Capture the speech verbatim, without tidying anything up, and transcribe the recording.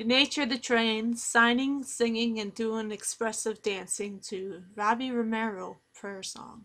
To Nature the Train, signing, singing, and doing expressive dancing to Robbie Romero, Prayer Song.